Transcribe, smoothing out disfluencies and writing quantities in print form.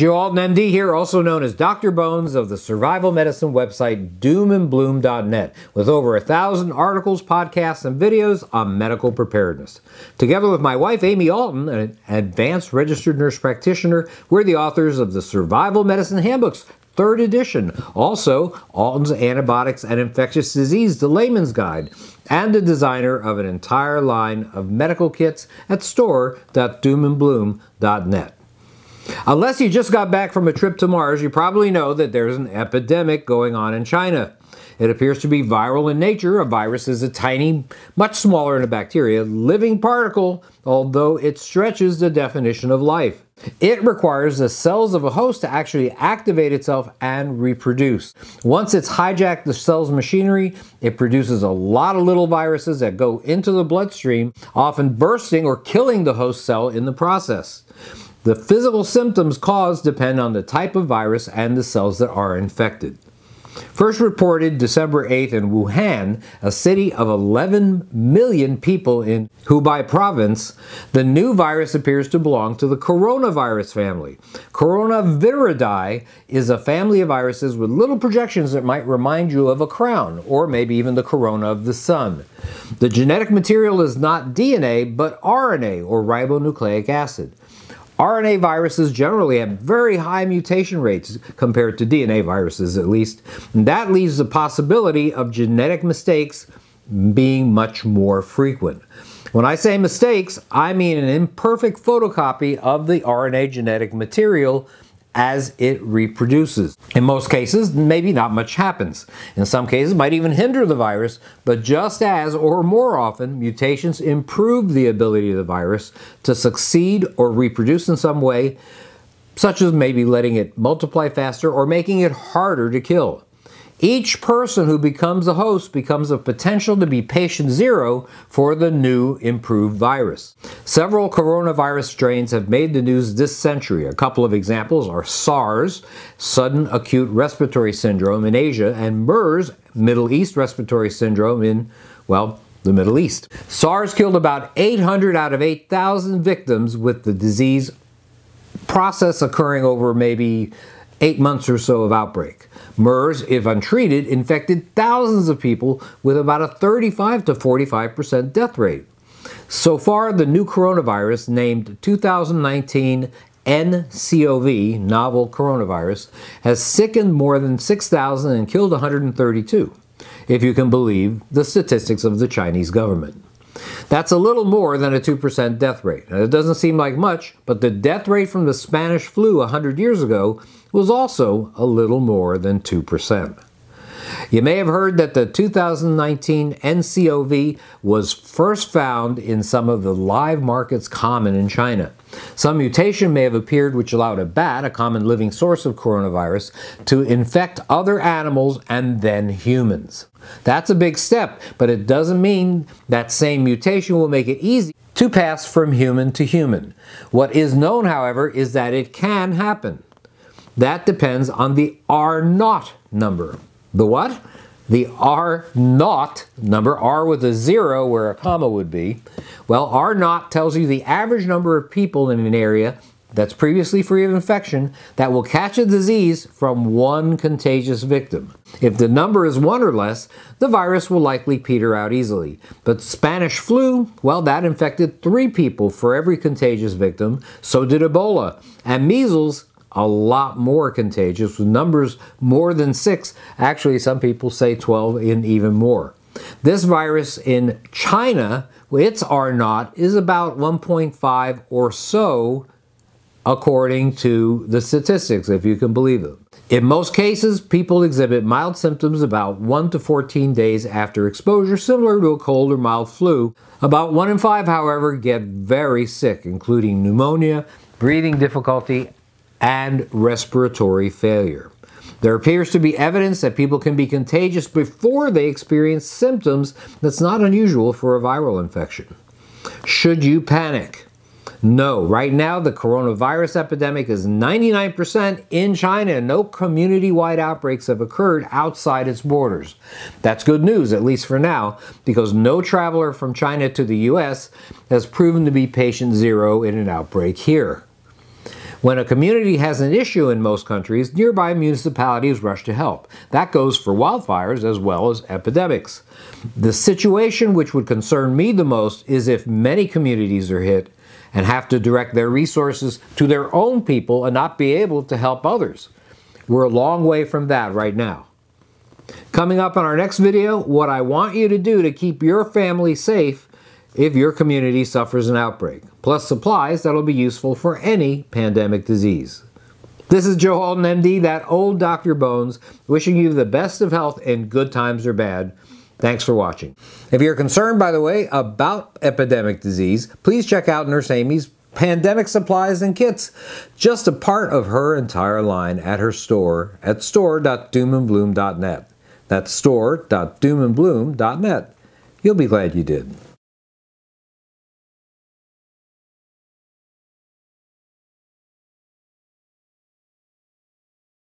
Joe Alton, MD here, also known as Dr. Bones of the survival medicine website doomandbloom.net, with over 1,000 articles, podcasts, and videos on medical preparedness. Together with my wife, Amy Alton, an advanced registered nurse practitioner, we're the authors of the Survival Medicine Handbook's 3rd edition, also Alton's Antibiotics and Infectious Disease, the Layman's Guide, and the designer of an entire line of medical kits at store.doomandbloom.net. Unless you just got back from a trip to Mars, you probably know that there's an epidemic going on in China. It appears to be viral in nature. A virus is a tiny, much smaller than a bacteria, living particle, although it stretches the definition of life. It requires the cells of a host to actually activate itself and reproduce. Once it's hijacked the cell's machinery, it produces a lot of little viruses that go into the bloodstream, often bursting or killing the host cell in the process. The physical symptoms caused depend on the type of virus and the cells that are infected. First reported December 8th in Wuhan, a city of 11 million people in Hubei province, the new virus appears to belong to the coronavirus family. Coronaviridae is a family of viruses with little projections that might remind you of a crown, or maybe even the corona of the sun. The genetic material is not DNA, but RNA, or ribonucleic acid. RNA viruses generally have very high mutation rates compared to DNA viruses, at least. And that leaves the possibility of genetic mistakes being much more frequent. When I say mistakes, I mean an imperfect photocopy of the RNA genetic material as it reproduces. In most cases, maybe not much happens. In some cases, it might even hinder the virus, but just as or more often, mutations improve the ability of the virus to succeed or reproduce in some way, such as maybe letting it multiply faster or making it harder to kill. Each person who becomes a host becomes a potential to be patient zero for the new improved virus. Several coronavirus strains have made the news this century. A couple of examples are SARS, sudden acute respiratory syndrome in Asia, and MERS, Middle East respiratory syndrome in, well, the Middle East. SARS killed about 800 out of 8,000 victims, with the disease process occurring over maybe 8 months or so of outbreak. MERS, if untreated, infected thousands of people with about a 35 to 45% death rate. So far, the new coronavirus, named 2019 nCoV, novel coronavirus, has sickened more than 6,000 and killed 132, if you can believe the statistics of the Chinese government. That's a little more than a 2% death rate. Now, it doesn't seem like much, but the death rate from the Spanish flu 100 years ago was also a little more than 2%. You may have heard that the 2019 nCoV was first found in some of the live markets common in China. Some mutation may have appeared which allowed a bat, a common living source of coronavirus, to infect other animals and then humans. That's a big step, but it doesn't mean that same mutation will make it easy to pass from human to human. What is known, however, is that it can happen. That depends on the R-naught number. The what? The R-naught number, R with a zero where a comma would be. Well, R-naught tells you the average number of people in an area that's previously free of infection that will catch a disease from one contagious victim. If the number is one or less, the virus will likely peter out easily. But Spanish flu, well, that infected 3 people for every contagious victim. So did Ebola. And measles, a lot more contagious, with numbers more than 6. Actually, some people say 12 and even more. This virus in China, its R-naught, is about 1.5 or so, according to the statistics, if you can believe them. In most cases, people exhibit mild symptoms about 1 to 14 days after exposure, similar to a cold or mild flu. About 1 in 5, however, get very sick, including pneumonia, breathing difficulty, and respiratory failure. There appears to be evidence that people can be contagious before they experience symptoms. That's not unusual for a viral infection. Should you panic? No. Right now, the coronavirus epidemic is 99% in China. No community-wide outbreaks have occurred outside its borders. That's good news, at least for now, because no traveler from China to the U.S. has proven to be patient zero in an outbreak here. When a community has an issue in most countries, nearby municipalities rush to help. That goes for wildfires as well as epidemics. The situation which would concern me the most is if many communities are hit and have to direct their resources to their own people and not be able to help others. We're a long way from that right now. Coming up on our next video, what I want you to do to keep your family safe if your community suffers an outbreak, plus supplies that'll be useful for any pandemic disease. This is Joe Alton, MD, that old Dr. Bones, wishing you the best of health in good times or bad. Thanks for watching. If you're concerned, by the way, about epidemic disease, please check out Nurse Amy's pandemic supplies and kits, just a part of her entire line at her store at store.doomandbloom.net. That's store.doomandbloom.net. You'll be glad you did.